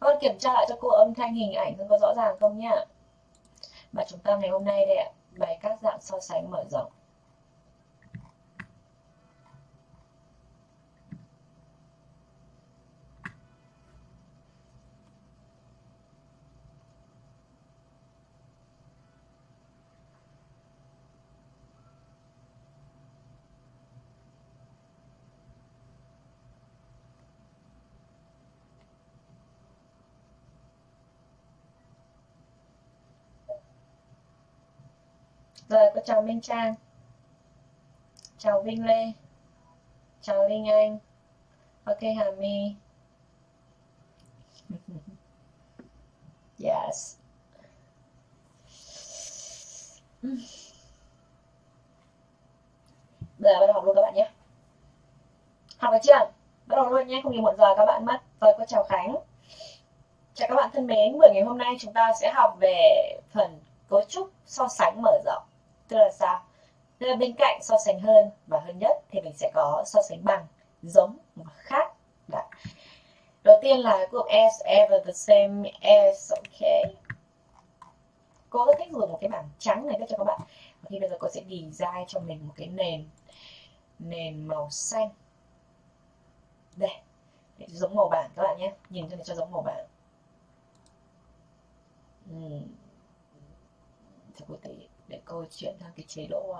Con kiểm tra lại cho cô âm thanh hình ảnh có rõ ràng không nhá. Bài chúng ta ngày hôm nay đây ạ, bài các dạng so sánh mở rộng. Rồi, cô chào Minh Trang, chào Vinh Lê, chào Linh Anh, ok Hà My. Yes. Giờ bắt đầu học luôn các bạn nhé. Học được chưa? Bắt đầu luôn nhé, không nhiều muộn giờ các bạn mất. Rồi, cô chào Khánh. Chào các bạn thân mến, buổi ngày hôm nay chúng ta sẽ học về phần cấu trúc so sánh mở rộng. Tức là sao? Tức là bên cạnh so sánh hơn và hơn nhất thì mình sẽ có so sánh bằng, giống và khác. Đã. Đầu tiên là cụm as ever the same as, ok. Cô rất thích dùng một cái bảng trắng này cho các bạn. Thì bây giờ cô sẽ design cho mình một cái nền màu xanh. Đây, để giống màu bảng các bạn nhé. Nhìn cho giống màu bảng. Để cô chuyển sang cái chế độ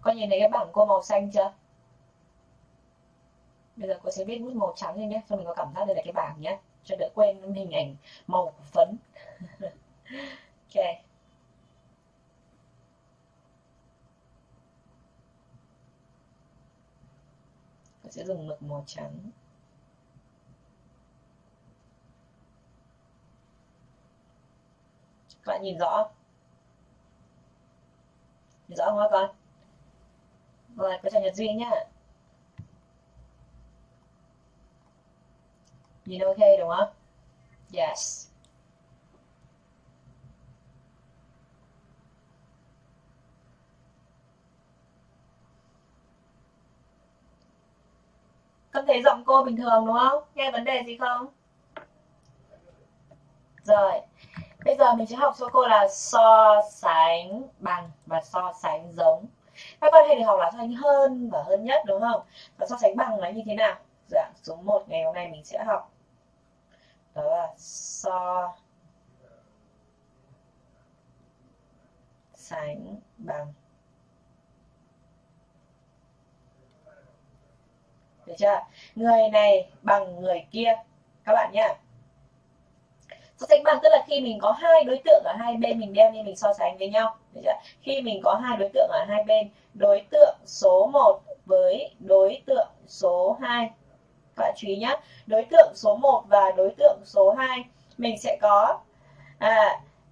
Con nhìn thấy cái bảng cô màu xanh chưa? Bây giờ cô sẽ viết bút màu trắng lên nhé, cho mình có cảm giác đây là cái bảng nhé, cho đỡ quên hình ảnh màu của phấn. Ok. Tôi sẽ dùng mực màu trắng. Các bạn nhìn rõ không? Nhìn rõ không các con? Rồi, cô chào Nhật Duyên nhá. Nhìn ok đúng không? Yes. Con thấy giọng cô bình thường đúng không? Nghe vấn đề gì không? Rồi, bây giờ mình sẽ học cho cô là so sánh bằng và so sánh giống. Các con hay được học là so sánh hơn và hơn nhất đúng không? Và so sánh bằng nó như thế nào? Dạng số 1 ngày hôm nay mình sẽ học. Đó là so sánh bằng. Được chưa? Người này bằng người kia các bạn nhá. So sánh bằng tức là khi mình có hai đối tượng ở hai bên, mình đem đi mình so sánh với nhau. Được chưa? Khi mình có hai đối tượng ở hai bên, đối tượng số 1 với đối tượng số 2. Các bạn chú ý nhá. Đối tượng số 1 và đối tượng số 2, mình sẽ có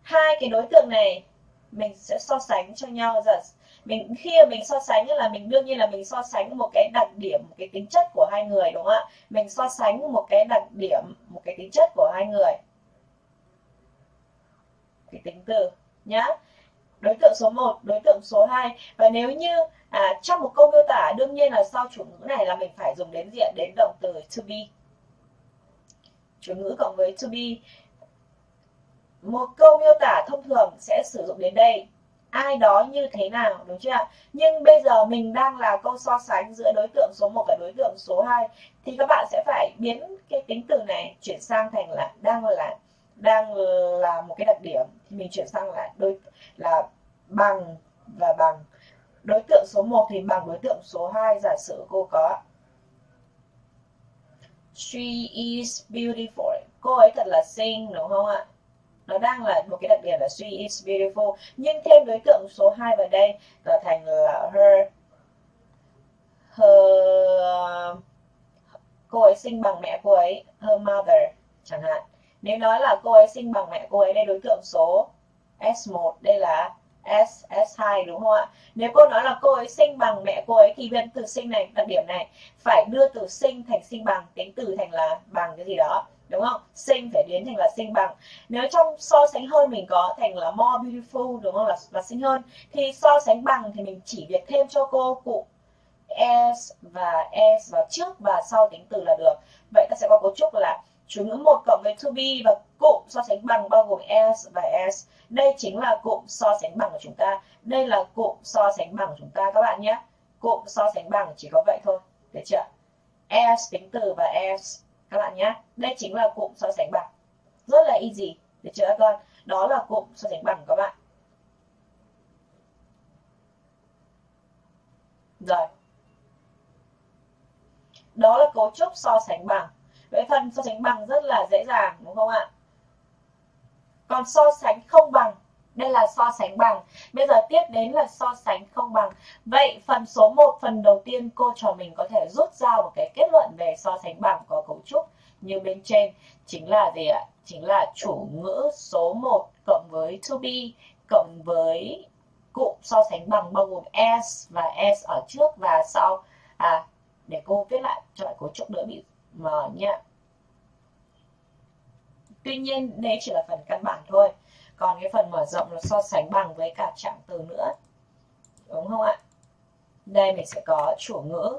hai cái đối tượng này mình sẽ so sánh cho nhau. Giờ khi mình so sánh là mình đương nhiên là mình so sánh một cái đặc điểm, một cái tính chất của hai người đúng không ạ? Mình so sánh một cái đặc điểm, một cái tính chất của hai người. Cái tính từ nhá. Đối tượng số 1, đối tượng số 2. Và nếu như trong một câu miêu tả, đương nhiên là sau chủ ngữ này là mình phải dùng đến diện, đến động từ to be. Chủ ngữ cộng với to be. Một câu miêu tả thông thường sẽ sử dụng đến đây. Ai đó như thế nào, đúng chưa ạ? Nhưng bây giờ mình đang là câu so sánh giữa đối tượng số 1 và đối tượng số 2. Thì các bạn sẽ phải biến cái tính từ này chuyển sang thành là đang là một cái đặc điểm. Thì mình chuyển sang là bằng và bằng. Đối tượng số 1 thì bằng đối tượng số 2. Giả sử cô có She is beautiful. Cô ấy thật là xinh đúng không ạ? Nó đang là một cái đặc điểm là she is beautiful. Nhưng thêm đối tượng số 2 vào đây trở thành là her. Cô ấy sinh bằng mẹ cô ấy. Her mother chẳng hạn. Nếu nói là cô ấy sinh bằng mẹ cô ấy, đây đối tượng số S1, đây là S, S2 đúng không ạ? Nếu cô nói là cô ấy sinh bằng mẹ cô ấy thì bên từ sinh này, đặc điểm này phải đưa từ sinh thành sinh bằng, tính từ thành là bằng cái gì đó, đúng không? Sinh phải biến thành là sinh bằng. Nếu trong so sánh hơn mình có thành là more beautiful, đúng không? Là xinh hơn. Thì so sánh bằng thì mình chỉ việc thêm cho cô cụ S vào trước và sau tính từ là được. Vậy ta sẽ có cấu trúc là chủ ngữ 1 cộng với to be và cụm so sánh bằng bao gồm s và s. Đây chính là cụm so sánh bằng của chúng ta. Đây là cụm so sánh bằng của chúng ta các bạn nhé. Cụm so sánh bằng chỉ có vậy thôi. Được chưa? S, tính từ và s các bạn nhé. Đây chính là cụm so sánh bằng. Rất là easy. Được chưa các con? Đó là cụm so sánh bằng các bạn. Rồi. Đó là cấu trúc so sánh bằng. Vậy phần so sánh bằng rất là dễ dàng đúng không ạ? Còn so sánh không bằng, đây là so sánh bằng. Bây giờ tiếp đến là so sánh không bằng. Vậy phần số 1, phần đầu tiên cô trò mình có thể rút ra một cái kết luận về so sánh bằng có cấu trúc như bên trên. Chính là gì ạ? Chính là chủ ngữ số 1 cộng với to be cộng với cụm so sánh bằng bao gồm s và s ở trước và sau. Để cô viết lại cho lại cấu trúc đỡ bị mở nhé. Tuy nhiên đây chỉ là phần căn bản thôi. Còn cái phần mở rộng là so sánh bằng với cả trạng từ nữa, đúng không ạ? Đây mình sẽ có chủ ngữ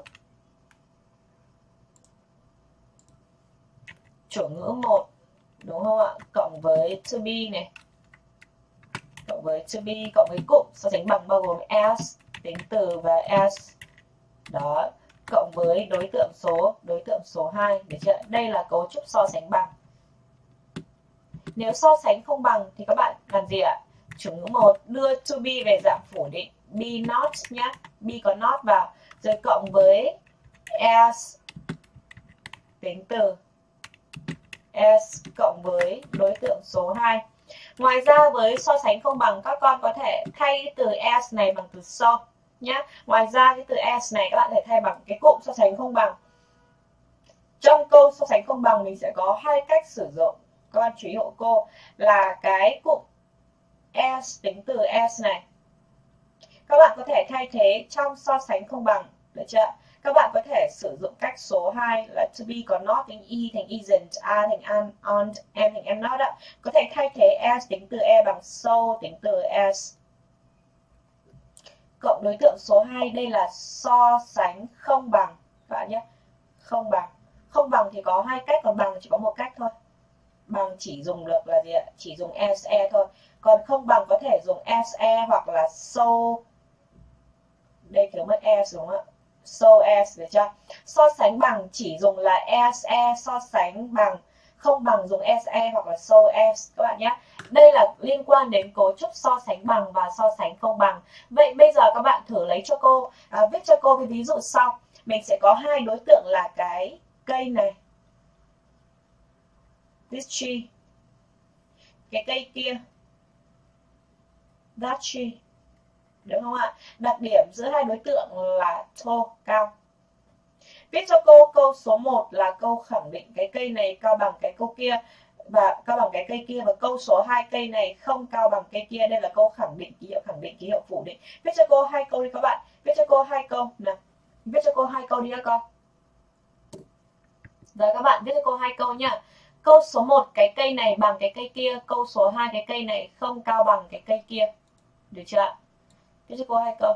1, đúng không ạ? Cộng với to be này, cộng với cụm so sánh bằng bao gồm s, tính từ và s. Đó, cộng với đối tượng số 2, được chưa? Đây là cấu trúc so sánh bằng. Nếu so sánh không bằng thì các bạn làm gì ạ? Chủ ngữ 1 đưa to be về dạng phủ định, be not nhé, be có not vào, rồi cộng với s tính từ, s cộng với đối tượng số 2. Ngoài ra với so sánh không bằng các con có thể thay từ s này bằng từ so nhé. Ngoài ra cái từ s này các bạn có thể thay bằng cái cụm so sánh không bằng. Trong câu so sánh không bằng mình sẽ có hai cách sử dụng. Các bạn chú ý hộ cô là cái cụm s, tính từ s này các bạn có thể thay thế trong so sánh không bằng, được chưa? Các bạn có thể sử dụng cách số 2 là to be có not thành e thành isn't, a thành an, on, em thành em not ạ. Có thể thay thế s tính từ e bằng so tính từ s. Cộng đối tượng số 2, đây là so sánh không bằng các bạn nhé. Không bằng thì có hai cách, còn bằng chỉ có một cách thôi. Bằng chỉ dùng được là gì ạ? Chỉ dùng SE thôi. Còn không bằng có thể dùng SE hoặc là so. Đây thiếu mất E đúng không ạ? So S, được chưa? So sánh bằng chỉ dùng là SE, so sánh bằng không bằng dùng SE hoặc là so S các bạn nhé. Đây là liên quan đến cấu trúc so sánh bằng và so sánh không bằng. Vậy bây giờ các bạn thử lấy cho cô, viết cho cô cái ví dụ sau. Mình sẽ có hai đối tượng là cái cây này, this tree, cái cây kia, that tree, đúng không ạ? Đặc điểm giữa hai đối tượng là tall, cao. Viết cho cô câu số 1 là câu khẳng định cái cây này cao bằng cái câu kia và cao bằng cái cây kia, và câu số 2 cây này không cao bằng cây kia. Đây là câu khẳng định, ký hiệu khẳng định, ký hiệu phủ định. Viết cho cô hai câu đi các bạn. Viết cho cô hai câu đi các con. Rồi các bạn viết cho cô hai câu nhá. Câu số 1 cái cây này bằng cái cây kia, câu số 2 cái cây này không cao bằng cái cây kia. Được chưa ạ? Viết cho cô hai câu.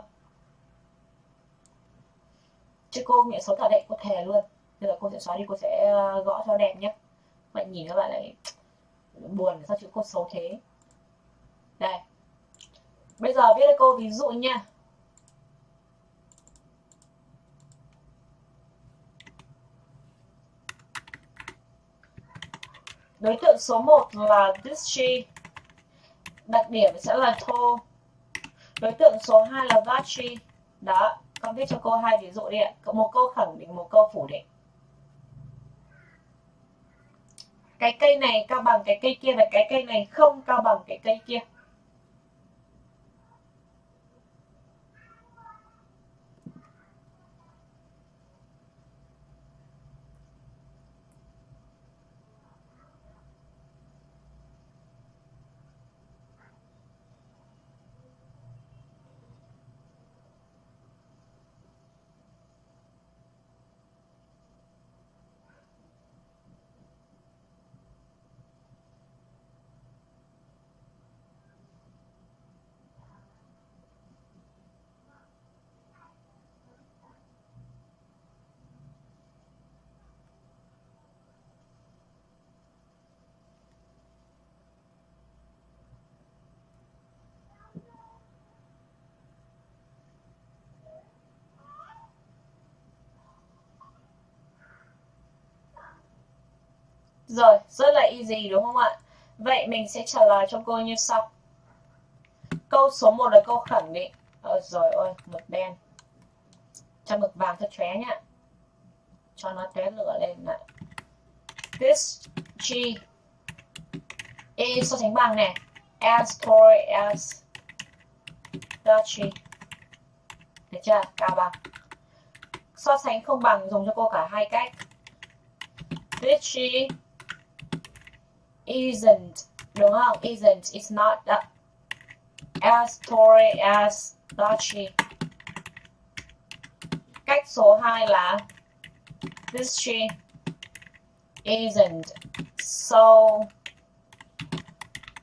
Chứ cô nghĩa xấu thật đấy, cô thề luôn. Bây giờ cô sẽ xóa đi, cô sẽ gõ cho đẹp nhé. Các bạn nhìn các bạn lại buồn sao chữ cô xấu thế. Đây. Bây giờ viết cho cô ví dụ nha. Đối tượng số 1 là this tree. Đặc điểm sẽ là tall. Đối tượng số 2 là that tree. Đó, con viết cho cô hai ví dụ đi ạ. Một câu khẳng định, một câu phủ định. Cái cây này cao bằng cái cây kia và cái cây này không cao bằng cái cây kia. Rồi, rất là easy đúng không ạ? Vậy mình sẽ trả lời cho cô như sau. Câu số 1 là câu khẳng định. Rồi ôi, mực đen. Cho mực vàng thật chóe nhá. Cho nó té lửa lên này. This G E so sánh bằng này. As tall as the tree. Được chưa? Cao bằng. So sánh không bằng dùng cho cô cả hai cách. This tree isn't, đúng không? Isn't, it's not that. As tall as the tree. Cách số 2 là this tree isn't so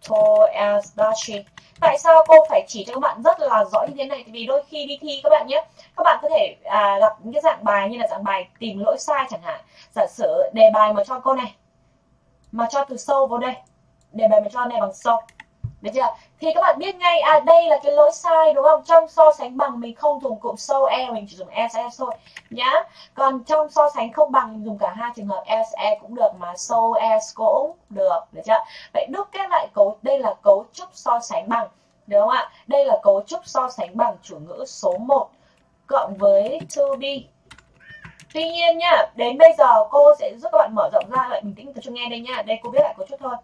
tall as the tree. Tại sao cô phải chỉ cho các bạn rất là rõ như thế này? Vì đôi khi đi thi các bạn nhé, các bạn có thể gặp những cái dạng bài như là dạng bài tìm lỗi sai chẳng hạn. Giả sử đề bài mà cho cô này, mà cho từ sâu vô đây, đề bài mà cho này bằng sâu, được chưa? Thì các bạn biết ngay, đây là cái lỗi sai đúng không? Trong so sánh bằng mình không dùng cụm sâu e, mình chỉ dùng e sẽ thôi nhá. Còn trong so sánh không bằng mình dùng cả hai trường hợp e sẽ cũng được mà sâu e cũng được, được chưa? Vậy đúc kết lại đây là cấu trúc so sánh bằng, đúng không ạ? Đây là cấu trúc so sánh bằng chủ ngữ số 1 cộng với to be. Tuy nhiên nhá, đến bây giờ cô sẽ giúp các bạn mở rộng ra, lại bình tĩnh tập trung nghe đây nhá. Đây cô viết lại cấu trúc thôi.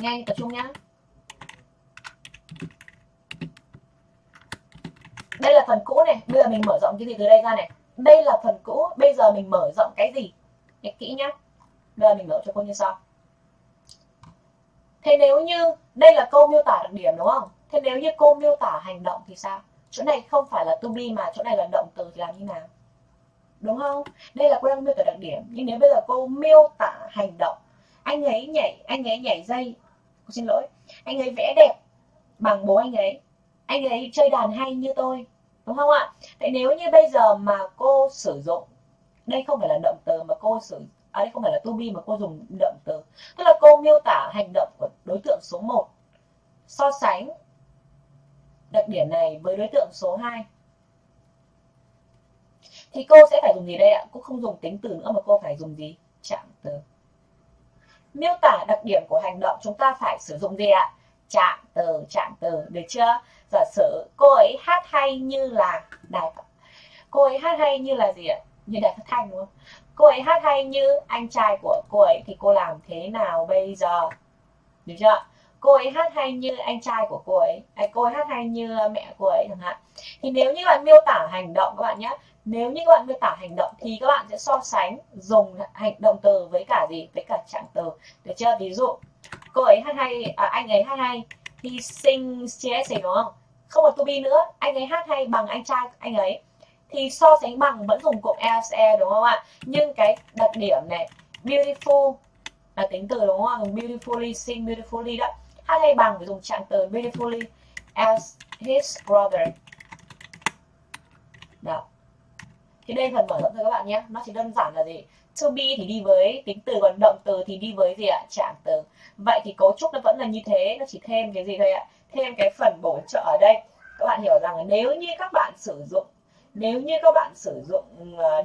Nghe tập trung nhá. Đây là phần cũ này, bây giờ mình mở rộng cái gì từ đây ra này. Đây là phần cũ, bây giờ mình mở rộng cái gì? Nghe kỹ nhá. Bây giờ mình mở cho cô như sau. Thế nếu như đây là câu miêu tả đặc điểm đúng không? Thế nếu như cô miêu tả hành động thì sao? Chỗ này không phải là to be mà chỗ này là động từ thì làm như nào? Đúng không? Đây là cô đang miêu tả đặc điểm, nhưng nếu bây giờ cô miêu tả hành động, anh ấy nhảy dây, xin lỗi, anh ấy vẽ đẹp bằng bố anh ấy chơi đàn hay như tôi, đúng không ạ? Vậy nếu như bây giờ mà cô sử dụng, đây không phải là động từ mà cô sử dụng, đây không phải là to be mà cô dùng động từ, tức là cô miêu tả hành động của đối tượng số 1, so sánh đặc điểm này với đối tượng số 2, thì cô sẽ phải dùng gì đây ạ? Cô không dùng tính từ nữa mà cô phải dùng gì? Trạng từ. Miêu tả đặc điểm của hành động chúng ta phải sử dụng gì ạ? Trạng từ, trạng từ, được chưa? Giả sử cô ấy hát hay như là đài, cô ấy hát hay như là gì ạ? Như đài phát thanh đúng không? Cô ấy hát hay như anh trai của cô ấy thì cô làm thế nào bây giờ? Được chưa? Cô ấy hát hay như anh trai của cô ấy, cô ấy hát hay như mẹ cô ấy chẳng hạn. Thì nếu như bạn miêu tả hành động các bạn nhé, nếu như các bạn miêu tả hành động thì các bạn sẽ so sánh dùng hành động từ với cả gì? Với cả trạng từ, được chưa? Ví dụ cô ấy hát hay, anh ấy hát hay he sings, đúng không? Không còn to be nữa, anh ấy hát hay bằng anh trai anh ấy thì so sánh bằng vẫn dùng cụm else, đúng không ạ? Nhưng cái đặc điểm này beautiful là tính từ đúng không? Beautifully, sing beautifully đó. Hát hay bằng phải dùng trạng từ beautifully as his brother. Đó. Thì đây phần mở rộng thôi các bạn nhé. Nó chỉ đơn giản là gì? To be thì đi với tính từ, còn động từ thì đi với gì ạ? Trạng từ. Vậy thì cấu trúc nó vẫn là như thế, nó chỉ thêm cái gì thôi ạ? Thêm cái phần bổ trợ ở đây. Các bạn hiểu rằng nếu như các bạn sử dụng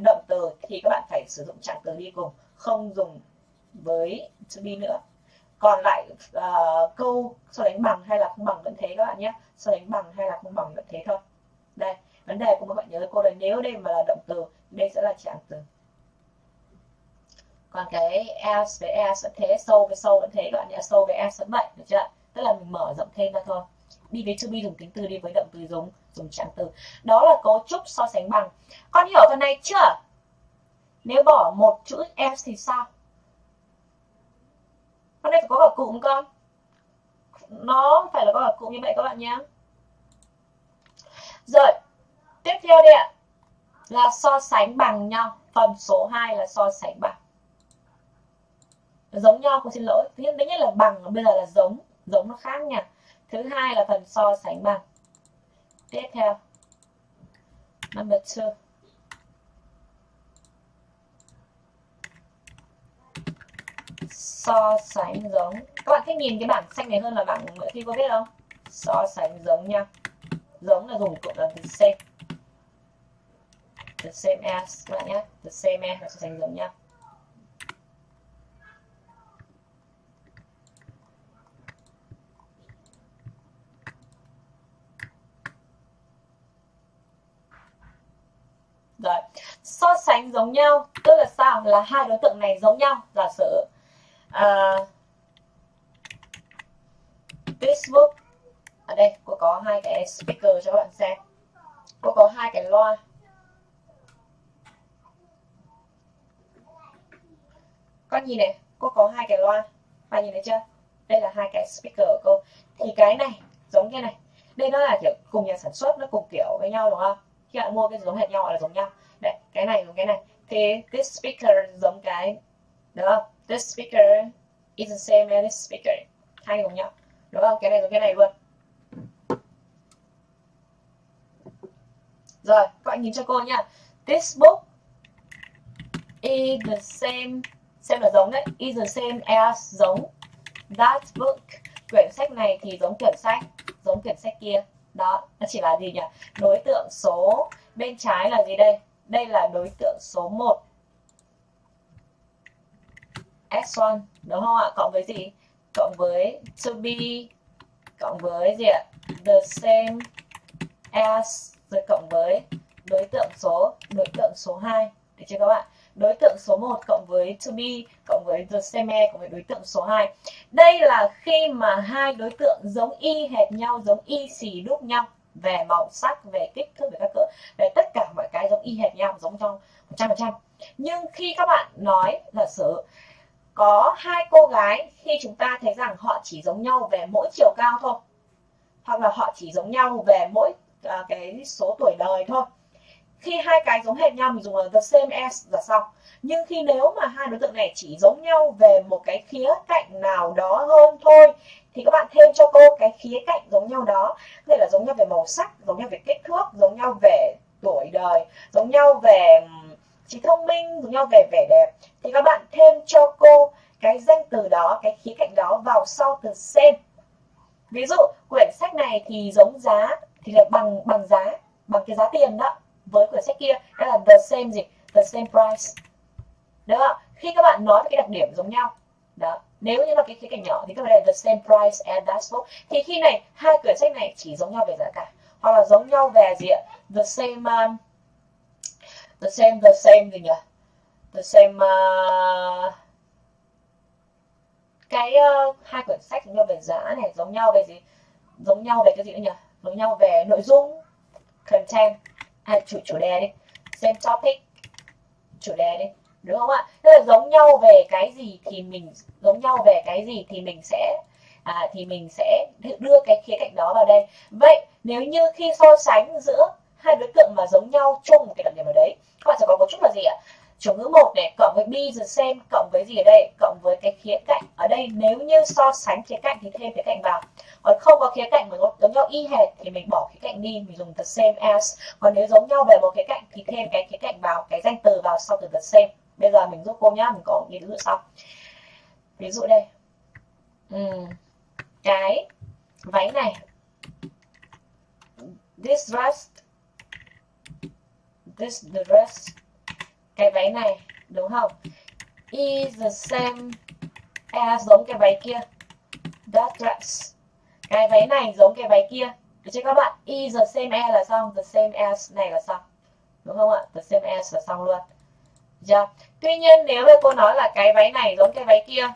động từ thì các bạn phải sử dụng trạng từ đi cùng, không dùng với to be nữa. Còn lại câu so sánh bằng hay là không bằng vẫn thế các bạn nhé. So sánh bằng hay là không bằng vẫn thế thôi. Đây, vấn đề của các bạn nhớ cô là nếu đây mà là động từ, đây sẽ là trạng từ. Còn cái as với as vẫn thế, so với so vẫn thế các bạn nhé. So với as vẫn vậy, được chưa? Tức là mình mở rộng thêm ra thôi. Đi với to be dùng tính từ, đi với động từ dùng trạng từ. Đó là cấu trúc so sánh bằng. Con hiểu phần này chưa? Nếu bỏ một chữ as thì sao? Con này phải có cả cụm con. Nó phải là có cả cụm như vậy các bạn nhé. Rồi, tiếp theo đây ạ, là so sánh bằng nhau. Phần số 2 là so sánh bằng. Giống nhau, cô xin lỗi. Thứ nhất là bằng, bây giờ là giống. Giống nó khác nha. Thứ hai là phần so sánh bằng. Tiếp theo. Number 2. So sánh giống. Các bạn thích nhìn cái bảng xanh này hơn là bảng mỗi khi có biết không? So sánh giống nhau. Giống là dùng cụm là the same. The same as các bạn nhé. The same as là so sánh giống nhau. Rồi, so sánh giống nhau tức là sao? Là hai đối tượng này giống nhau. Giả sử this book, ở đây cô có hai cái speaker cho các bạn xem, cô có hai cái loa. Con nhìn này, cô có hai cái loa, bạn nhìn thấy chưa? Đây là hai cái speaker của cô. Thì cái này giống cái này, đây nó là kiểu cùng nhà sản xuất, nó cùng kiểu với nhau đúng không? Khi bạn mua cái giống hệt nhau là giống nhau. Đấy, cái này giống cái này. Thì this speaker giống cái, đúng không? This speaker is the same as this speaker. Hai giống nhau, đúng không? Cái này giống cái này luôn. Rồi, các bạn nhìn cho cô nha. This book is the same, xem là giống đấy, is the same as giống. That book, quyển sách này thì giống quyển sách kia. Đó, nó chỉ là gì nhỉ? Đối tượng số bên trái là gì đây? Đây là đối tượng số 1. S1, đúng không ạ? Cộng với gì? Cộng với to be, cộng với gì ạ? The same as, rồi cộng với đối tượng số 2. Được chưa các bạn? Đối tượng số 1 cộng với to be, cộng với the same, cộng với đối tượng số 2. Đây là khi mà hai đối tượng giống y hệt nhau, giống y xì đúc nhau về màu sắc, về kích thước, về các cỡ, về tất cả mọi cái giống y hệt nhau, giống trong 100%. Nhưng khi các bạn nói giả sử có hai cô gái, khi chúng ta thấy rằng họ chỉ giống nhau về mỗi chiều cao thôi, hoặc là họ chỉ giống nhau về mỗi cái số tuổi đời thôi. Khi hai cái giống hệt nhau mình dùng là the same as là xong. Nhưng khi nếu mà hai đối tượng này chỉ giống nhau về một cái khía cạnh nào đó hơn thôi, thì các bạn thêm cho cô cái khía cạnh giống nhau đó. Có thể là giống nhau về màu sắc, giống nhau về kích thước, giống nhau về tuổi đời, giống nhau về trí thông minh, giống nhau về vẻ đẹp. Thì các bạn thêm cho cô cái danh từ đó, cái khía cạnh đó vào sau từ same. Ví dụ quyển sách này thì giống giá, thì là bằng giá, bằng cái giá tiền đó, với quyển sách kia, đó là the same gì? The same price. Đó, khi các bạn nói về cái đặc điểm giống nhau đó, nếu như là cái khía cạnh nhỏ thì các bạn là the same price as that book. Thì khi này, hai quyển sách này chỉ giống nhau về giá cả, hoặc là giống nhau về gì ạ? The same gì nhỉ? The same cái hai quyển sách giống nhau về giá này, giống nhau về gì? Giống nhau về cái gì nữa nhỉ? Giống nhau về nội dung, content, chủ đề đi, same topic, chủ đề đi, đúng không ạ? Tức là giống nhau về cái gì thì mình sẽ đưa cái khía cạnh đó vào đây. Vậy nếu như khi so sánh giữa hai đối tượng mà giống nhau chung một cái đặc điểm ở đấy, các bạn sẽ có cấu trúc là gì ạ? Chủ ngữ một này cộng với be the same cộng với gì ở đây, cộng với cái khía cạnh ở đây. Nếu như so sánh khía cạnh thì thêm khía cạnh vào, còn không có khía cạnh mà giống nhau y hệt thì mình bỏ khía cạnh đi, mình dùng the same as. Còn nếu giống nhau về một khía cạnh thì thêm cái khía cạnh vào, cái danh từ vào sau từ the same. Bây giờ mình giúp cô nhá, mình có ví dụ sau. Ví dụ đây, cái váy này, this dress, cái váy này đúng không? Is the same as giống cái váy kia. That dress, cái váy này giống cái váy kia. Được chưa các bạn? Is the same as là xong, the same as này là xong, đúng không ạ? The same as là xong luôn. Yeah. Tuy nhiên nếu mà cô nói là cái váy này giống cái váy kia,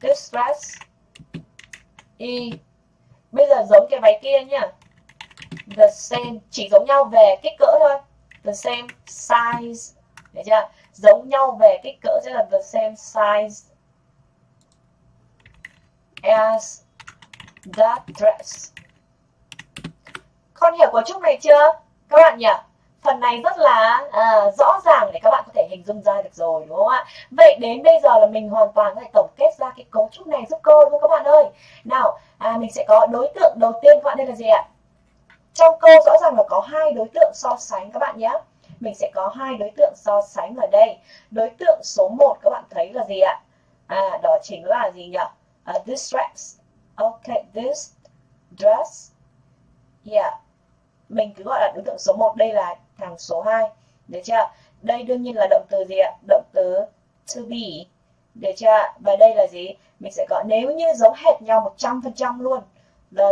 this dress is, bây giờ giống cái váy kia nhá, the same, chỉ giống nhau về kích cỡ thôi, the same size, được chưa? Giống nhau về kích cỡ sẽ là the same size as that dress. Con hiểu cấu trúc này chưa các bạn nhỉ? Phần này rất là rõ ràng để các bạn có thể hình dung ra được rồi đúng không ạ? Vậy đến bây giờ là mình hoàn toàn có thể tổng kết ra cái cấu trúc này giúp cô đúng không các bạn ơi? Nào, mình sẽ có đối tượng đầu tiên các bạn, đây là gì ạ? Trong câu rõ ràng là có hai đối tượng so sánh các bạn nhé. Mình sẽ có hai đối tượng so sánh ở đây. Đối tượng số 1 các bạn thấy là gì ạ? Đó chính là gì nhỉ? This dress. Ok, this dress. Yeah. Mình cứ gọi là đối tượng số 1, đây là thằng số 2. Được chưa? Đây đương nhiên là động từ gì ạ? Động từ to be. Được chưa? Và đây là gì? Mình sẽ gọi nếu như giống hệt nhau 100% luôn.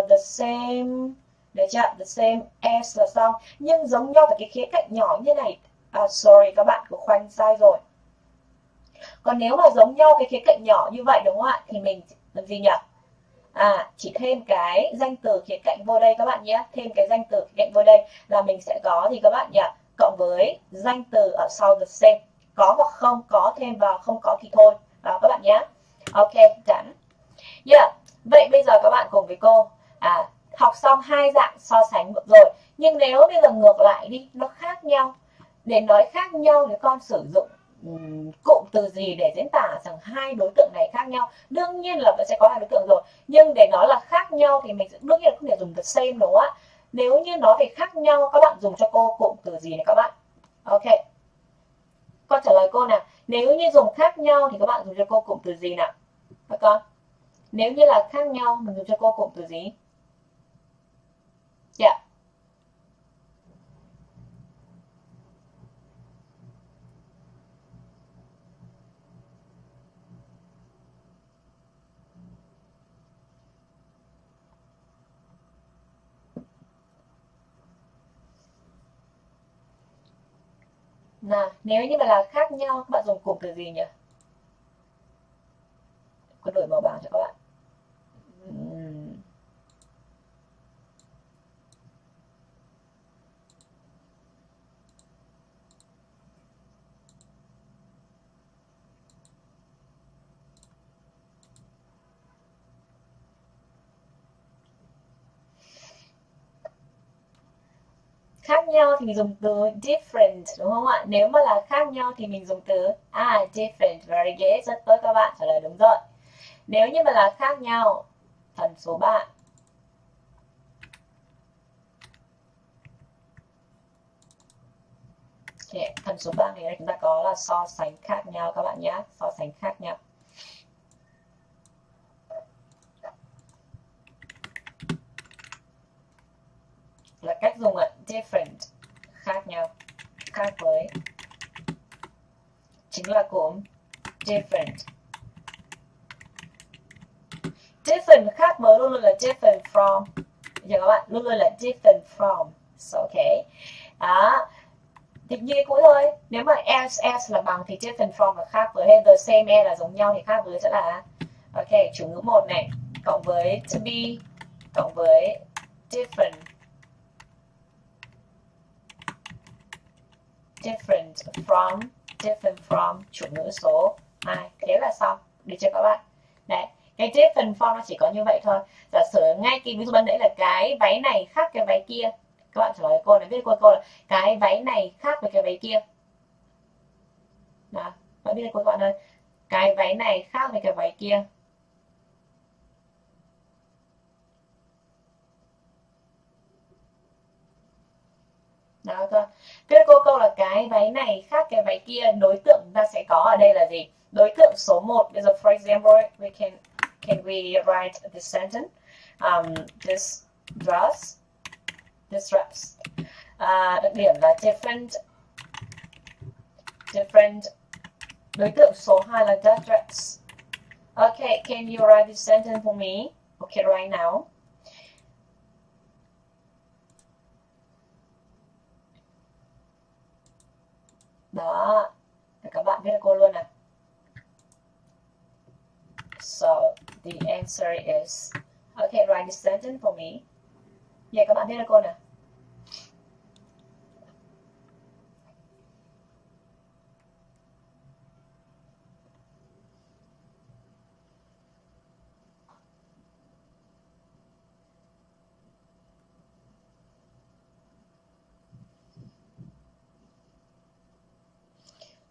The same. Được chưa? The same as là xong. Nhưng giống nhau ở cái khía cạnh nhỏ như này. À, sorry các bạn, của Khoanh sai rồi. Còn nếu mà giống nhau cái khía cạnh nhỏ như vậy đúng không ạ? Thì mình làm gì nhỉ? À, chỉ thêm cái danh từ khía cạnh vô đây các bạn nhé. Thêm cái danh từ khía cạnh vô đây là mình sẽ có gì các bạn nhỉ? Cộng với danh từ ở sau the same. Có hoặc không, có thêm vào, không có thì thôi. Đó các bạn nhé. Ok, done. Yeah. Vậy bây giờ các bạn cùng với cô học xong hai dạng so sánh rồi. Nhưng nếu bây giờ ngược lại đi, nó khác nhau. Để nói khác nhau thì con sử dụng cụm từ gì để diễn tả rằng hai đối tượng này khác nhau? Đương nhiên là vẫn sẽ có hai đối tượng rồi. Nhưng để nói là khác nhau thì mình đương nhiên là không thể dùng the same đúng không ạ? Nếu như nói về khác nhau, các bạn dùng cho cô cụm từ gì này các bạn? Ok. Con trả lời cô nào. Nếu như dùng khác nhau thì các bạn dùng cho cô cụm từ gì nào? Các con. Nếu như là khác nhau, mình dùng cho cô cụm từ gì? Dạ. Yeah. Nào, nếu như mà là khác nhau, các bạn dùng cụm từ gì nhỉ? Có đổi màu bảng cho các bạn. Khác nhau thì mình dùng từ different đúng không ạ? Nếu mà là khác nhau thì mình dùng từ different. Very good. Rất tốt các bạn. Trả lời đúng rồi. Nếu như mà là khác nhau, phần số 3. Okay. Phần số 3 này chúng ta có là so sánh khác nhau các bạn nhé. So sánh khác nhau. Là cách dùng ạ. Different, khác nhau, khác với, chính là cụm different. Different khác với luôn luôn là different from. Giờ các bạn luôn luôn là different from. So, ok. Đó. Thì như cái cũ thôi. Nếu mà as là bằng thì different from là khác với. Hay the same as là giống nhau thì khác với sẽ là. Ok, chủ ngữ 1 này cộng với to be cộng với different. Different from chủ ngữ số 2. Thế là xong. Được chưa các bạn? Đấy. Cái different from nó chỉ có như vậy thôi. Giả sử ngay cái ví dụ ban nãy là cái váy này khác cái váy kia. Các bạn trả lời cô này, biết cô là cái váy này khác với cái váy kia. Đó. Bạn biết cô các bạn ơi. Cái váy này khác với cái váy kia. Đó thôi. Cái câu là cái váy này khác cái váy kia, đối tượng ta sẽ có ở đây là gì? Đối tượng số 1. Bây giờ for example, we can we write this sentence? This dress. Đặc điểm là different. Đối tượng số 2 là that dress. Okay, can you write this sentence for me? Okay, right now. Đó, các bạn viết cô luôn này. So, the answer is... Okay, write this sentence for me. Vậy các bạn viết cô này.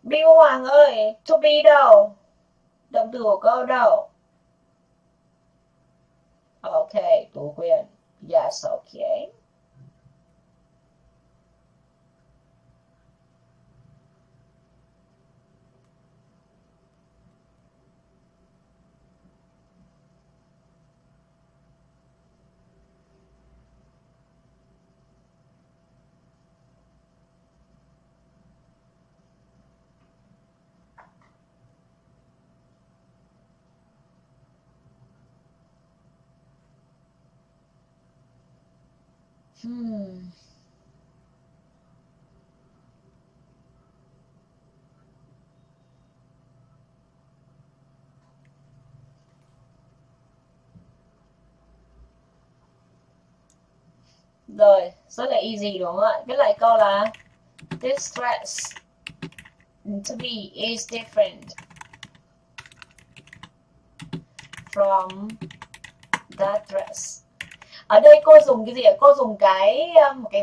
Bill Hoàng ơi, to be đâu? Động từ của cô đâu? Ok, Tú Quyền. Yes, ok. Rồi, rất là easy đúng không ạ? Cái lại câu là this dress to be is different from that dress. Ở đây cô dùng cái gì ạ? Cô dùng một cái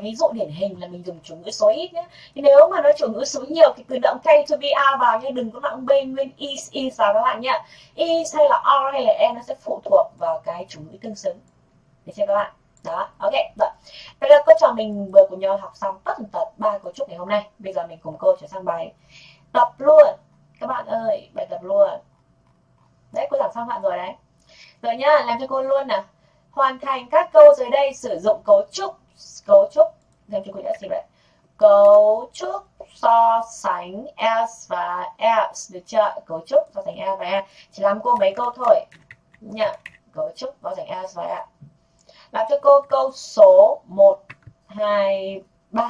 ví dụ điển hình là mình dùng chủ ngữ số ít nhé. Thì nếu mà nó chủ ngữ số nhiều thì cứ động cây to be are vào nhưng đừng có động b nguyên is vào các bạn nhé. Is hay là are hay là e nó sẽ phụ thuộc vào cái chủ ngữ tương xứng. Được chưa các bạn? Đó, ok, rồi. Đây là cô trò mình vừa cùng nhau học xong tất tật 3 cấu trúc ngày hôm nay. Bây giờ mình cùng cô chuyển sang bài tập luôn. Các bạn ơi, bài tập luôn. Đấy, cô giảng xong bạn rồi đấy. Rồi nhá, làm cho cô luôn nào. Hoàn thành các câu dưới đây sử dụng cấu trúc, làm cho cô đã xin vậy. Cấu trúc so sánh S và S, được chưa? Cấu trúc so sánh S và S. Chỉ làm cô mấy câu thôi. Nhá, cấu trúc so sánh S và S. Làm cho cô câu số 1, 2, 3.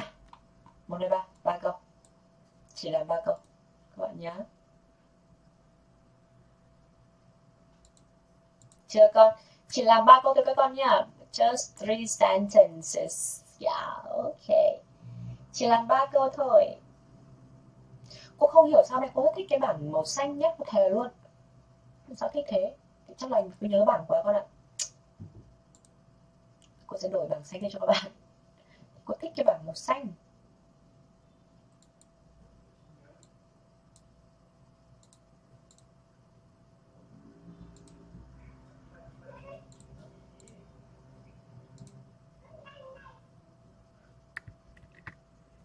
1, 2, 3. 3 câu. Chỉ làm 3 câu. Các bạn nhớ. Chưa con? Chỉ làm 3 câu thôi các con nhá. Just 3 sentences. Yeah, ok. Chỉ làm 3 câu thôi. Cô không hiểu sao này. Cô rất thích cái bảng màu xanh nhé. Cô thề luôn. Sao thích thế? Chắc là mình nhớ bảng quá con ạ. Cô sẽ đổi bảng xanh lên cho các bạn. Cô thích cái bảng màu xanh.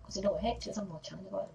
Cô sẽ đổi hết chữ sang màu trắng cho các bạn.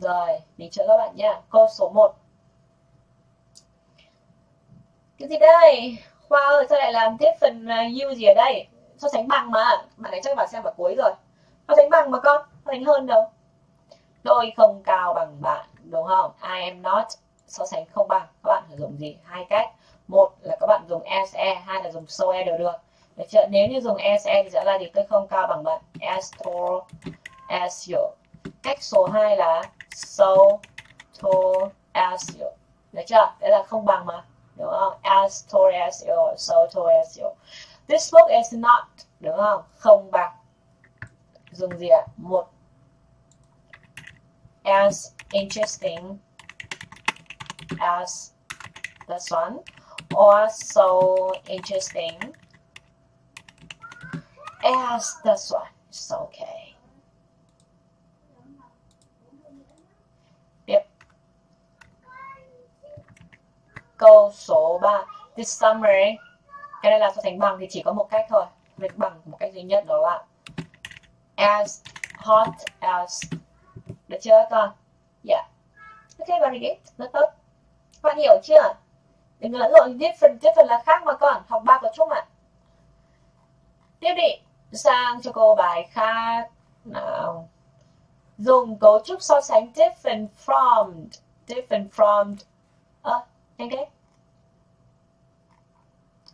Rồi, mình chữa các bạn nhé. Câu số 1. Cái gì đây? Wow ơi, sao lại làm tiếp phần you gì ở đây? So sánh bằng mà. Bạn ấy chắc vào xem vào cuối rồi. So sánh bằng mà con, so sánh hơn đâu. Tôi không cao bằng bạn, đúng không? I am not. So sánh không bằng. Các bạn sử dụng gì? Hai cách. Một là các bạn dùng SE, hai là dùng SOE đều được. Được chưa? Nếu như dùng SE thì sẽ là gì? Tôi không cao bằng bạn. As tall as you. Cách số 2 là so tall as you. Đấy chưa? Đấy là không bằng mà. Đúng không? As tall as you, so tall as you. This book is not. Đúng không? Không bằng. Dùng gì ạ? Một. As interesting as this one. Or so interesting as this one. It's okay. Câu số 3. This summer. Cái này là so sánh bằng thì chỉ có một cách thôi. Việc bằng một cách duy nhất đó là as hot as. Được chưa các con? Yeah. Ok, very good. Rất tốt. Các bạn hiểu chưa? Đừng lẫn lộn different là khác mà con. Học 3 cấu trúc ạ. Tiếp đi. Sang cho cô bài khác nào. Dùng cấu trúc so sánh different from. Different from. Nhanh thế.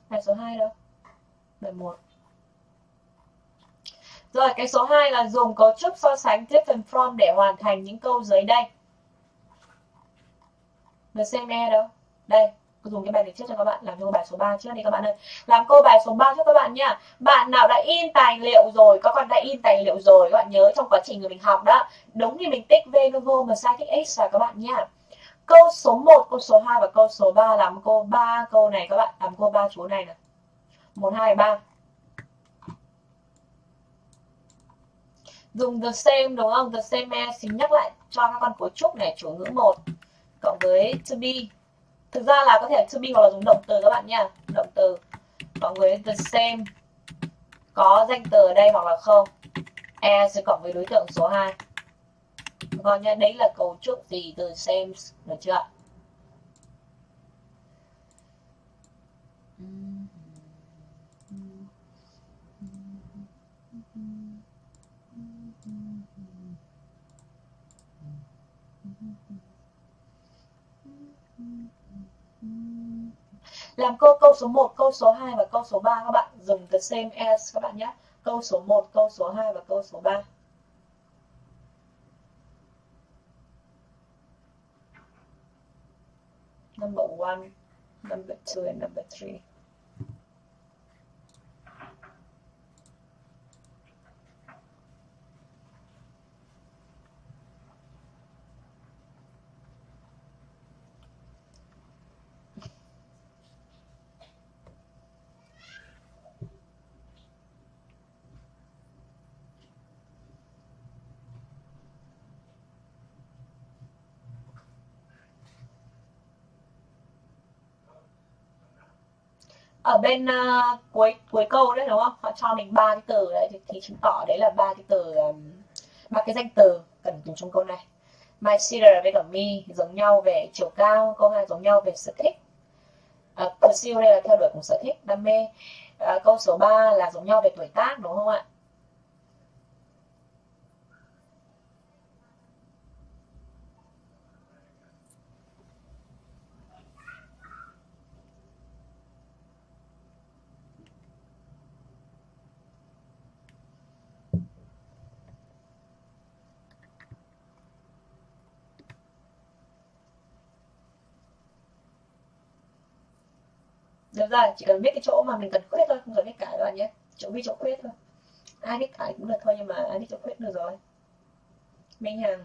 Bài số 2 đâu? Bài 1. Rồi, cái số 2 là dùng cấu trúc so sánh different from để hoàn thành những câu dưới đây. Và xem e đâu? Đây, cô dùng cái bài này trước cho các bạn. Làm cô bài số 3 trước đi các bạn ơi. Làm cô bài số 3 trước các bạn nhá. Bạn nào đã in tài liệu rồi, các con đã in tài liệu rồi. Các bạn nhớ trong quá trình người mình học đó. Đúng thì mình tích V nó vô mà sai tích X là các bạn nhá. Câu số 1, câu số 2 và câu số 3 làm cô 3 câu này các bạn. Làm cô 3 chú này nè. 1, 2, 3. Dùng the same đúng không? The same as thì nhắc lại cho các con cấu trúc này. Chủ ngữ 1 cộng với to be. Thực ra là có thể to be hoặc là dùng động từ các bạn nha. Động từ cộng với the same. Có danh từ ở đây hoặc là không. As cộng với đối tượng số 2. Còn nha, đấy là cấu trúc gì từ same, được chưa ạ? Làm câu số 1, câu số 2 và câu số 3 các bạn dùng the same as các bạn nhé. Câu số 1, câu số 2 và câu số 3. Number 1, number 2 and number 3. Ở bên cuối câu đấy đúng không? Họ cho mình 3 cái từ đấy thì chứng tỏ đấy là 3 cái từ, ba cái danh từ cần dùng trong câu này. My sister với cả me giống nhau về chiều cao, câu 2 giống nhau về sở thích. Pursue đây là theo đuổi cùng sở thích, đam mê. Câu số 3 là giống nhau về tuổi tác đúng không ạ? Được rồi, chỉ cần biết cái chỗ mà mình cần khuyết thôi, không cần biết cả các bạn nhé. Chỗ biết chỗ khuyết thôi. Ai biết cả cũng được thôi, nhưng mà ai biết chỗ khuyết được rồi. Minh Hằng.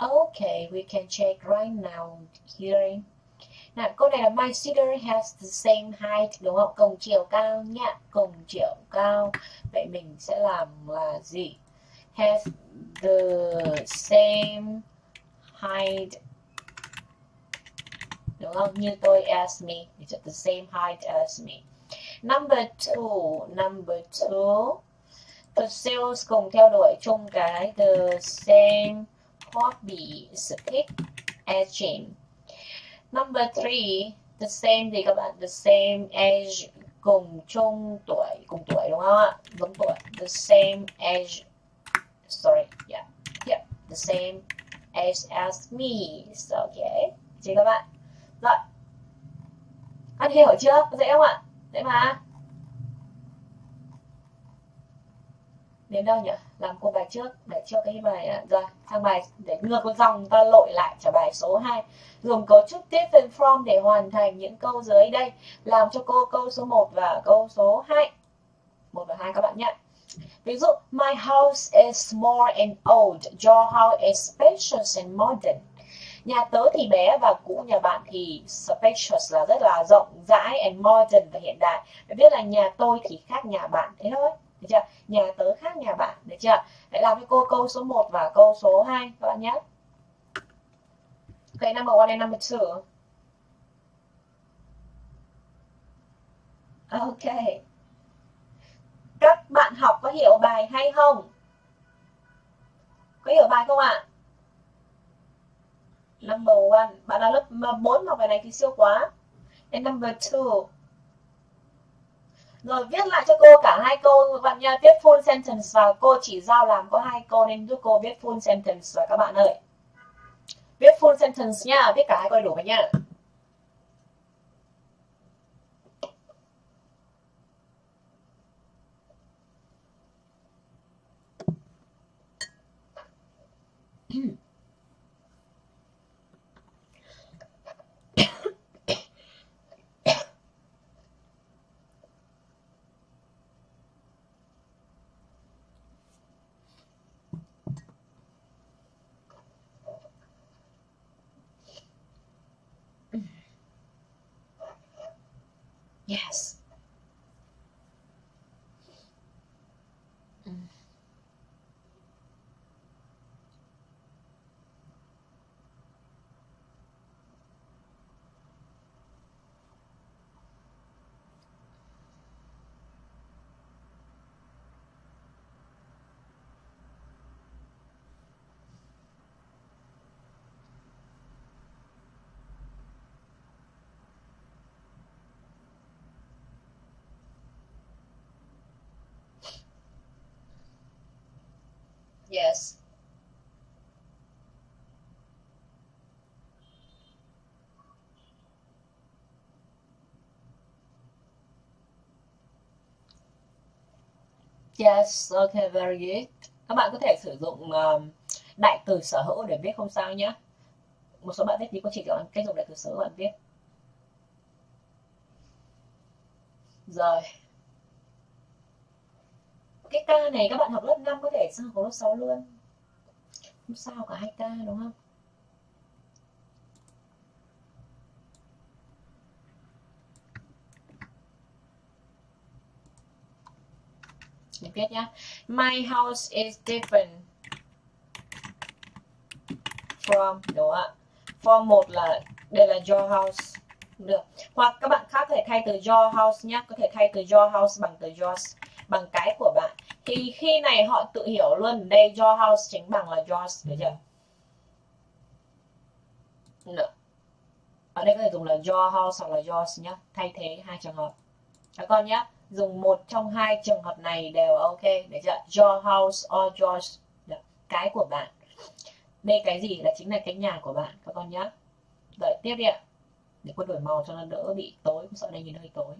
Okay, we can check right now here. Nào, câu này là my sister has the same height đúng không? Cùng chiều cao nhá, cùng chiều cao. Vậy mình sẽ làm là gì? Has the same height đúng không? Như tôi as me, it's the same height as me. Number 2, pursues cùng theo đuổi chung cái the same hobby, sở thích, as gym. Number 3, the same gì các bạn? The same age, cùng chung tuổi, cùng tuổi đúng không ạ? Giống tuổi. The same age, sorry, yeah, the same age as me, okay, chị các bạn. Rồi, anh hiểu chưa? Dễ không ạ? Dễ mà. Đến đâu nhỉ? Làm cô bài trước, để cho cái bài rồi sang bài để ngược con dòng ta lội lại trả bài số 2. Dùng cấu trúc tiếp phần from để hoàn thành những câu dưới đây. Làm cho cô câu số 1 và câu số 2. 1 và 2 các bạn nhé. Ví dụ, my house is small and old, your house is spacious and modern. Nhà tớ thì bé và cũ, nhà bạn thì spacious là rất là rộng rãi and modern và hiện đại. Để biết là nhà tôi thì khác nhà bạn, thế thôi. Được chưa? Nhà tớ khác nhà bạn, được chưa? Để làm cho cô câu số 1 và câu số 2 các bạn nhé. Okay, number one and number two. Ok. Các bạn học có hiểu bài hay không? Có hiểu bài không ạ? Number one. Bạn là lớp 4 học bài này thì siêu quá. And number two. Rồi viết lại cho cô cả hai câu bạn nha. Viết full sentence vào. Cô chỉ giao làm có hai câu nên giúp cô viết full sentence rồi các bạn ơi. Viết full sentence nha. Viết cả hai câu đủ rồi nha. Yes. Yes. Yes, okay, very good. Các bạn có thể sử dụng đại từ sở hữu để viết không sao nhé. Một số bạn viết thì có chỉ cần cách dùng đại từ sở hữu bạn viết. Rồi. Cái ca này các bạn học lớp 5 có thể sang của lớp 6 luôn. Không sao cả hai ca đúng không? Mình viết nhá. My house is different from, đúng ạ. From một là đây là your house. Được. Hoặc các bạn khác có thể thay từ your house nhé. Có thể thay từ your house bằng từ yours, bằng cái của bạn. Thì khi này họ tự hiểu luôn đây your house chính bằng là yours, được chưa? Được. Ở đây có thể dùng là your house hoặc là yours nhé. Thay thế hai trường hợp. Các con nhé. Dùng một trong hai trường hợp này đều ok, được chưa? Your house or yours. Được. Cái của bạn. Đây cái gì là chính là cái nhà của bạn. Các con nhé. Đợi tiếp đi ạ. Để cô đổi màu cho nó đỡ bị tối. Không sợ đây nhìn hơi tối.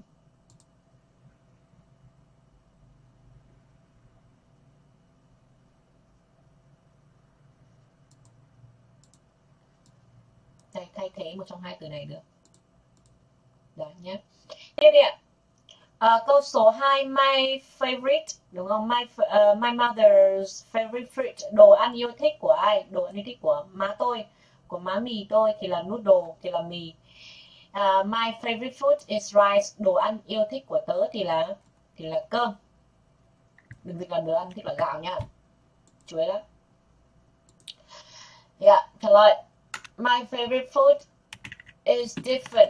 Thay thế một trong hai từ này được. Đó nhé. Tiếp đi ạ. Câu số 2, my favorite, đúng không? My mother's favorite fruit. Đồ ăn yêu thích của ai? Đồ ăn yêu thích của má tôi, của má mì tôi thì là noodle, thì là mì. My favorite food is rice. Đồ ăn yêu thích của tớ thì là cơm. Đừng dịch là đồ ăn thích là gạo nhá. Chuối đó. Yeah, thật lợi. My favorite food is different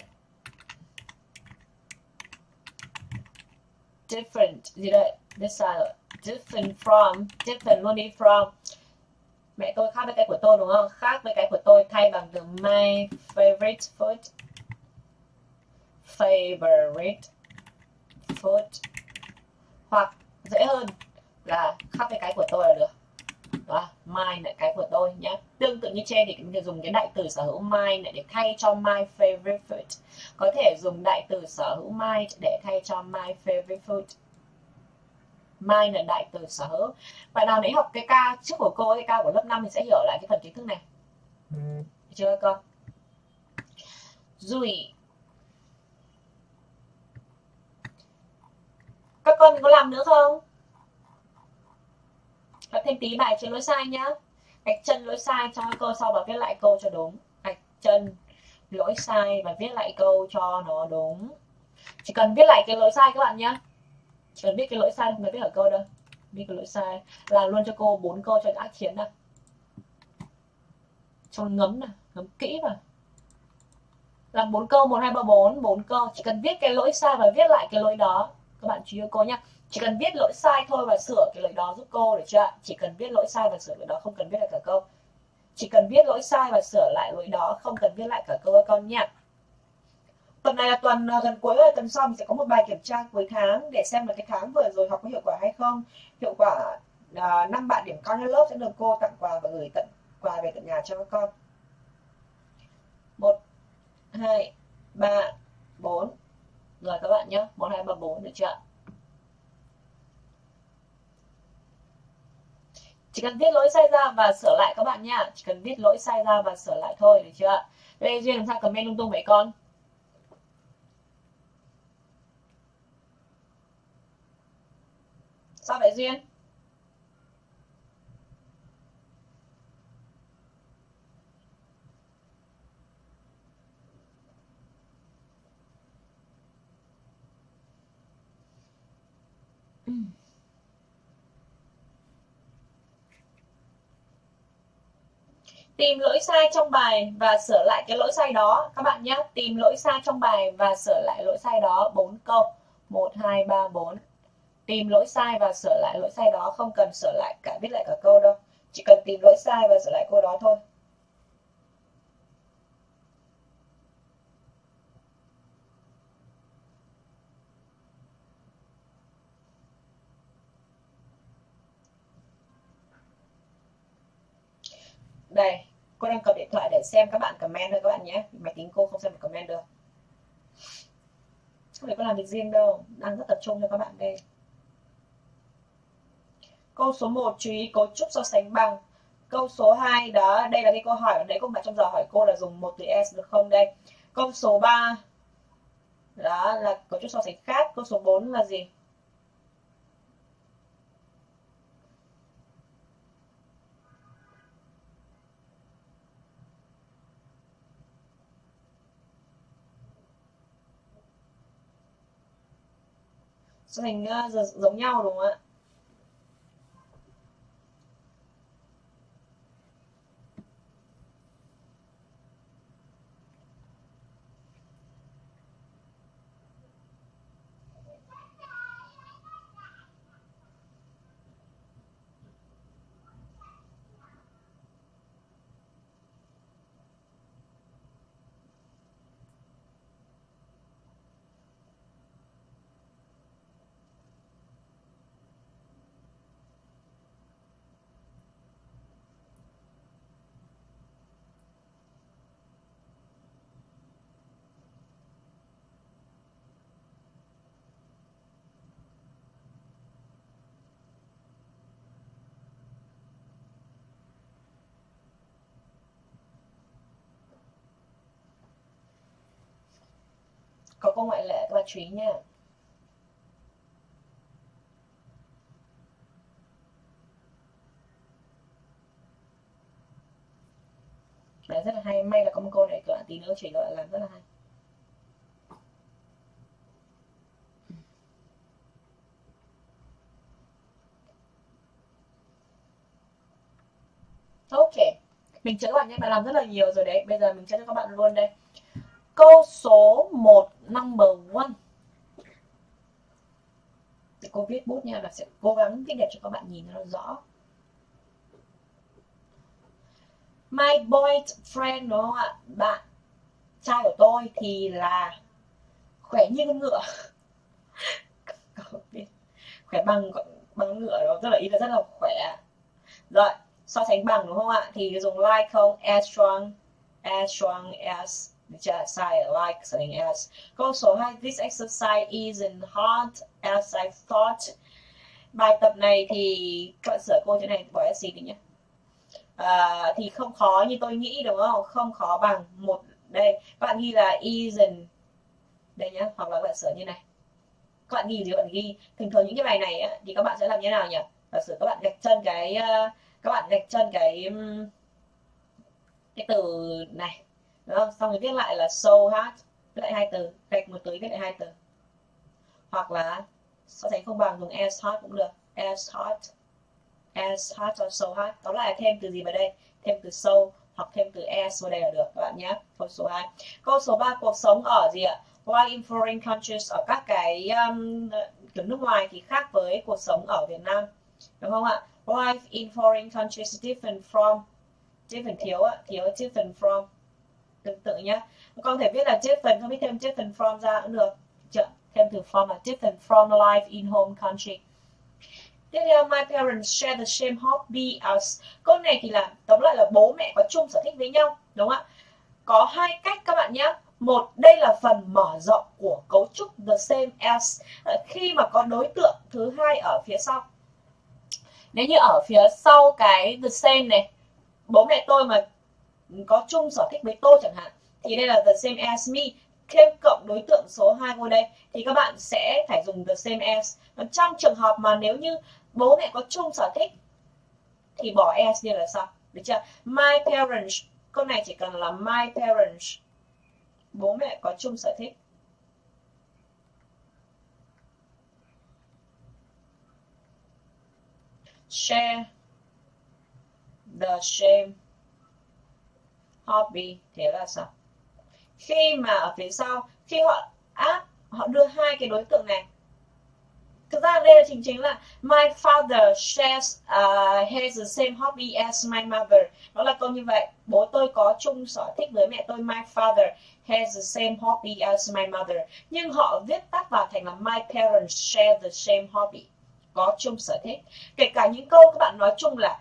gì đây? This là different luôn đi from. Mẹ tôi khác với cái của tôi đúng không? Khác với cái của tôi thay bằng từ my favorite food. Hoặc dễ hơn là khác với cái của tôi là được. Đó, my là cái của tôi nhé. Tương tự như trên thì mình dùng cái đại từ sở hữu my để thay cho my favorite food. Có thể dùng đại từ sở hữu my để thay cho my favorite food. My là đại từ sở hữu. Bạn nào nãy học cái ca trước của cô, cái ca của lớp 5 thì sẽ hiểu lại cái phần kiến thức này. Được chưa các con? Duy. Các con có làm nữa không? Có thêm tí bài trên lỗi sai nhá. Gạch chân lỗi sai trong câu sau và viết lại câu cho đúng. Gạch chân lỗi sai và viết lại câu cho nó đúng. Chỉ cần viết lại cái lỗi sai các bạn nhá. Chỉ cần viết cái lỗi sai mới viết ở câu đâu. Viết cái lỗi sai là luôn cho cô 4 câu cho đã chiến đâu. cho ngấm này, ngấm kỹ vào. Làm 4 câu, 1, 2, 3, 4, 4 câu. Chỉ cần viết cái lỗi sai và viết lại cái lỗi đó. Các bạn chú ý cô nhé. Chỉ cần viết lỗi sai thôi và sửa cái lỗi đó giúp cô, được chưa ạ? Chỉ cần viết lỗi sai và sửa lỗi đó, không cần viết lại cả câu. Chỉ cần viết lỗi sai và sửa lại lỗi đó, không cần viết lại cả câu các con nhé. Tuần này là tuần gần cuối rồi, tuần sau mình sẽ có một bài kiểm tra cuối tháng để xem là cái tháng vừa rồi học có hiệu quả hay không. Hiệu quả 5 bạn điểm cao nhất lớp sẽ được cô tặng quà và gửi tận quà về tận nhà cho các con. 1, 2, 3, 4. Rồi các bạn nhé, 1, 2, 3, 4 được chưa ạ? Chỉ cần viết lỗi sai ra và sửa lại các bạn nha. Chỉ cần viết lỗi sai ra và sửa lại thôi, được chưa ạ? Đây Duyên làm sao comment lung tung vậy con? Sao vậy Duyên? Tìm lỗi sai trong bài và sửa lại cái lỗi sai đó các bạn nhé. Tìm lỗi sai trong bài và sửa lại lỗi sai đó, 4 câu. 1 2 3 4. Tìm lỗi sai và sửa lại lỗi sai đó, không cần sửa lại cả viết lại cả câu đâu. Chỉ cần tìm lỗi sai và sửa lại câu đó thôi. Đây, cô đang cầm điện thoại để xem các bạn comment thôi các bạn nhé. Máy tính cô không xem được comment được. Không phải cô làm việc riêng đâu, đang rất tập trung cho các bạn đây. Câu số 1, chú ý cấu trúc so sánh bằng. Câu số 2, đó, đây là cái câu hỏi đấy, cô mà trong giờ hỏi cô là dùng một từ s được không đây. Câu số 3, đó là cấu trúc so sánh khác. Câu số 4 là gì? So sánh giống nhau đúng không ạ? Có câu ngoại lệ các bạn chú ý nha. Đấy rất là hay, may là có một câu này các bạn tí nữa chỉ gọi là rất là hay. Ok, mình chữa các bạn nhé, bạn làm rất là nhiều rồi đấy. Bây giờ mình chữa cho các bạn luôn đây. Câu số 1, number 1. Thì cô viết bút nha, là sẽ cố gắng viết đẹp cho các bạn nhìn nó rõ. My boyfriend, đúng không ạ? Bạn trai của tôi thì là khỏe như con ngựa. Khỏe bằng ngựa đó, tức là ý là rất là khỏe. Rồi, so sánh bằng đúng không ạ? Thì dùng like không? As strong as. Sai ở like, something else. Câu số 2, this exercise isn't hard as I thought. Bài tập này thì các bạn sửa cô chỗ này bỏ SC đi nhé. Thì không khó như tôi nghĩ đúng không? Không khó bằng một đây. Các bạn ghi là isn't đây nhé, hoặc là các bạn sửa như này. Các bạn ghi gì bạn ghi. Thường thường những cái bài này á, thì các bạn sẽ làm như thế nào nhỉ? Và sửa các bạn gạch chân cái cái từ này. Đó, xong rồi viết lại là so hard, viết lại 2 từ, gạch một từ viết lại 2 từ. Hoặc là so sánh không bằng dùng as hard cũng được, as hard or so hard. Đó là thêm từ gì vào đây? Thêm từ so học thêm từ e số đề là được các bạn nhé. Câu số 2. Câu số 3, cuộc sống ở gì ạ? While in foreign countries, ở các cái nước ngoài thì khác với cuộc sống ở Việt Nam, đúng không ạ? Life in foreign countries different from, different thiếu ạ, thiếu different from, tương tự nhá. Con thể viết là different, không biết thêm different from ra cũng được, thêm từ from là different from life in home country. Tiếp theo, my parents share the same hobby as. Câu này thì là tóm lại là bố mẹ có chung sở thích với nhau, đúng không ạ? Có hai cách các bạn nhé. Một, đây là phần mở rộng của cấu trúc the same as khi mà có đối tượng thứ hai ở phía sau. Nếu như ở phía sau cái the same này, bố mẹ tôi mà có chung sở thích với tôi chẳng hạn, thì đây là the same as me, thêm cộng đối tượng số 2 ngôi đây, thì các bạn sẽ phải dùng the same as. Trong trường hợp mà nếu như bố mẹ có chung sở thích thì bỏ as đi là xong, được chưa? My parents, câu này chỉ cần là my parents, bố mẹ có chung sở thích. Share the same hobby, thế là sao? Khi mà ở phía sau, khi họ họ đưa hai cái đối tượng này, thực ra đây là chính là my father shares has the same hobby as my mother. Nó là câu như vậy, bố tôi có chung sở thích với mẹ tôi. My father has the same hobby as my mother, nhưng họ viết tắt vào thành là my parents share the same hobby, có chung sở thích. Kể cả những câu các bạn nói chung là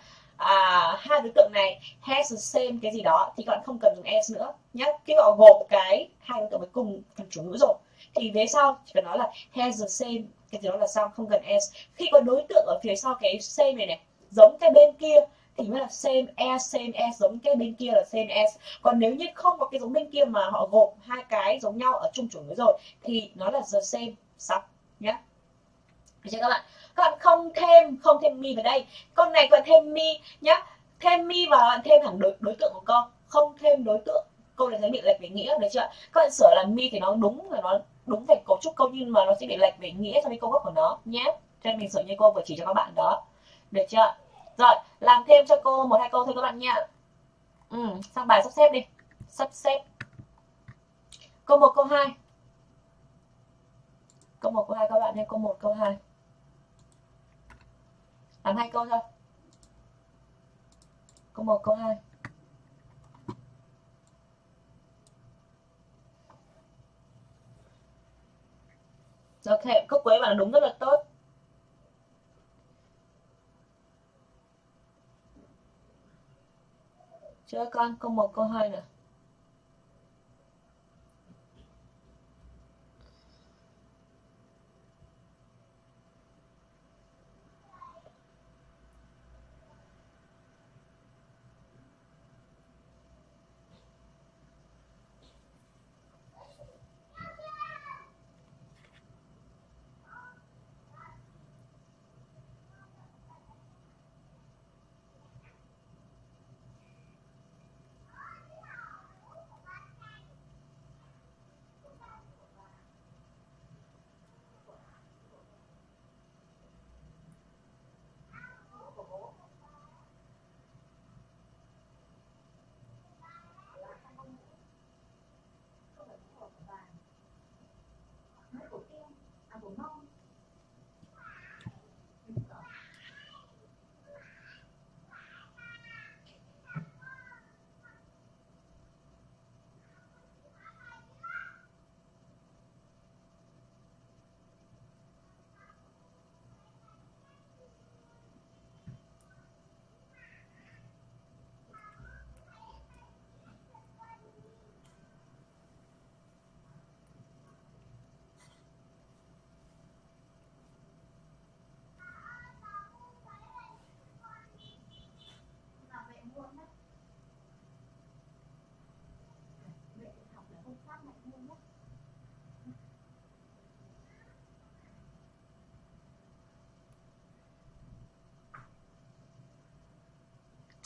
hai đối tượng này has the same cái gì đó thì các bạn không cần dùng as nữa nhé. Khi họ gộp cái hai đối tượng với cùng thành chủ ngữ rồi thì về sau chỉ cần nói là has the same cái gì đó là xong, không cần as. Khi có đối tượng ở phía sau cái same này này giống cái bên kia thì mới là same as, giống cái bên kia là same as. Còn nếu như không có cái giống bên kia mà họ gộp hai cái giống nhau ở chung chủ ngữ rồi thì nó là the same xong nhé. Được chưa các bạn? Các bạn không thêm me vào đây. Con này các bạn thêm me nhé. Thêm me vào bạn thêm thẳng đối tượng của con, không thêm đối tượng. Câu này sẽ bị lệch về nghĩa, được chưa? Các bạn sửa là me thì nó đúng là nó đúng về cấu trúc câu nhưng mà nó sẽ bị lệch về nghĩa so với câu gốc của nó nhé. Cho nên mình sửa như cô vừa chỉ cho các bạn đó. Được chưa? Rồi, làm thêm cho cô 1-2 câu thôi các bạn nha. Sang bài sắp xếp đi. Sắp xếp. Câu 1, câu 2. Câu 1, câu 2 các bạn nha, câu 1, câu 2. Làm 2 câu thôi. Câu 1, câu 2. Ok, câu cuối bạn đúng rất là tốt. Chưa con, câu 1, câu 2 nè.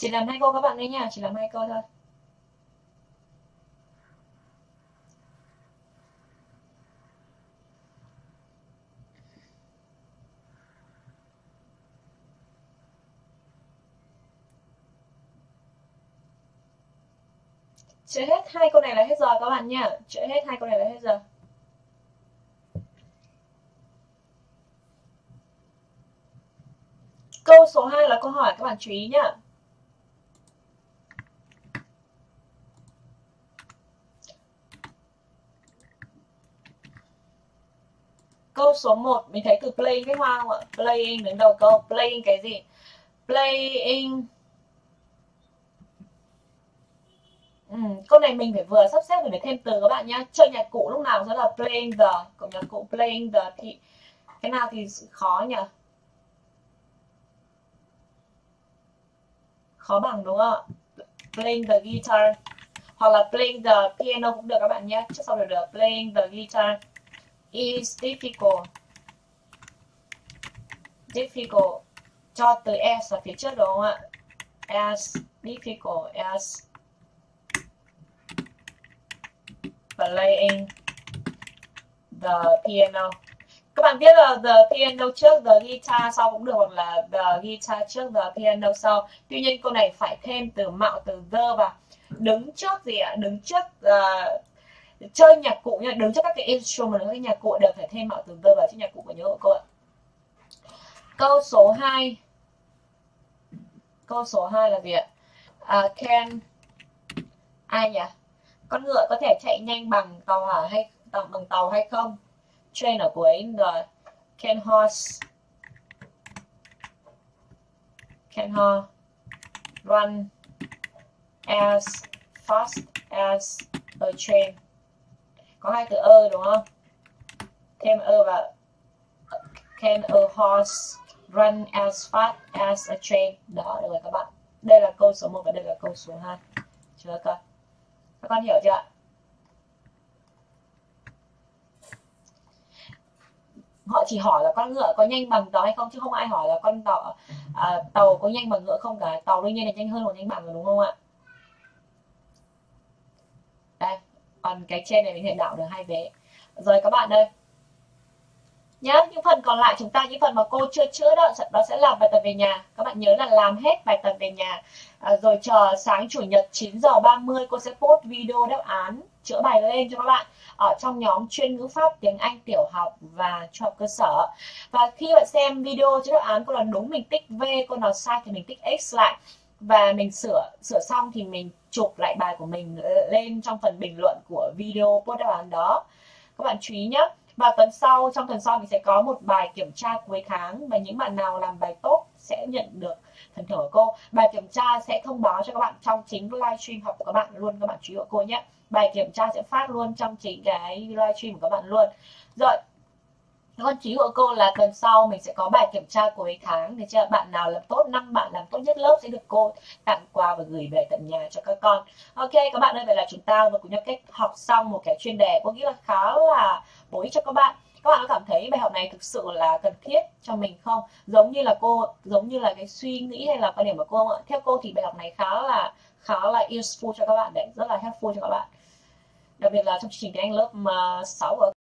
Chỉ làm 2 câu các bạn đấy nha, chỉ làm 2 câu thôi. Chạy hết hai câu này là hết rồi các bạn nhá. Chạy hết hai câu này là hết rồi. Câu số 2 là câu hỏi, các bạn chú ý nhá. Câu số 1 mình thấy từ playing với hoa không ạ? Playing đến đầu câu, playing cái gì? Playing. Câu này mình phải vừa sắp xếp rồi phải thêm từ các bạn nhá. Chơi nhạc cụ lúc nào cũng là playing the, cộng nhạc cụ playing the thì cái nào thì khó nhỉ? Khó bằng đúng không ạ? Playing the guitar hoặc là playing the piano cũng được các bạn nhé. Trước sau được được playing the guitar is difficult. Difficult cho từ as ở phía trước đúng không ạ? As difficult as playing the piano. Các bạn biết là the piano trước, the guitar sau cũng được, hoặc là the guitar trước, the piano sau. Tuy nhiên câu này phải thêm từ mạo từ the vào. Đứng trước gì ạ? Đứng trước chơi nhạc cụ nha, đứng trước các cái instrument, các cái nhạc cụ đều phải thêm mạo từ the vào chứ nhạc cụ phải nhớ của cô ạ. Câu số 2. Câu số 2 là gì ạ? Can ai nhỉ? Con ngựa có thể chạy nhanh bằng tàu hỏa hay bằng tàu hay không? Train ở cuối rồi. Can horse, can horse run as fast as a train? Có hai từ ơ đúng không? Thêm ơ vào. Can a horse run as fast as a train? Đó được rồi các bạn. Đây là câu số 1 và đây là câu số 2. Chưa coi. Các con hiểu chưa ạ? Họ chỉ hỏi là con ngựa có nhanh bằng tàu hay không, chứ không ai hỏi là con tàu tàu có nhanh bằng ngựa không cả. Tàu đương nhiên là nhanh hơn hoặc nhanh bằng rồi đúng không ạ? Đây, còn cái trên này mình hiện đảo được hai vế. Rồi các bạn ơi. Nhá, những phần còn lại chúng ta, những phần mà cô chưa chữa đó sẽ làm bài tập về nhà. Các bạn nhớ là làm hết bài tập về nhà. Rồi chờ sáng chủ nhật 9h30 cô sẽ post video đáp án chữa bài lên cho các bạn ở trong nhóm chuyên ngữ pháp tiếng Anh tiểu học và trung học cơ sở. Và khi bạn xem video chữa đáp án, cô nào đúng mình tích V, cô nào sai thì mình tích X lại, và mình sửa xong thì mình chụp lại bài của mình lên trong phần bình luận của video post đáp án đó. Các bạn chú ý nhé. Và trong tuần sau mình sẽ có một bài kiểm tra cuối tháng, và những bạn nào làm bài tốt sẽ nhận được phần thưởng của cô. Bài kiểm tra sẽ thông báo cho các bạn trong chính livestream học của các bạn luôn, các bạn chú ý của cô nhé. Bài kiểm tra sẽ phát luôn trong chính cái livestream của các bạn luôn. Rồi, các con chú ý của cô là tuần sau mình sẽ có bài kiểm tra cuối tháng, để cho bạn nào làm tốt, 5 bạn làm tốt nhất lớp sẽ được cô tặng quà và gửi về tận nhà cho các con. Ok các bạn ơi, vậy là chúng ta vừa cùng nhau cách học xong một cái chuyên đề cô nghĩ là khá là bổ ích cho các bạn. Các bạn có cảm thấy bài học này thực sự là cần thiết cho mình không? Giống như là cái suy nghĩ hay là quan điểm của cô không ạ? Theo cô thì bài học này khá là useful cho các bạn đấy, rất là helpful cho các bạn. Đặc biệt là trong chương trình tiếng Anh lớp 6 của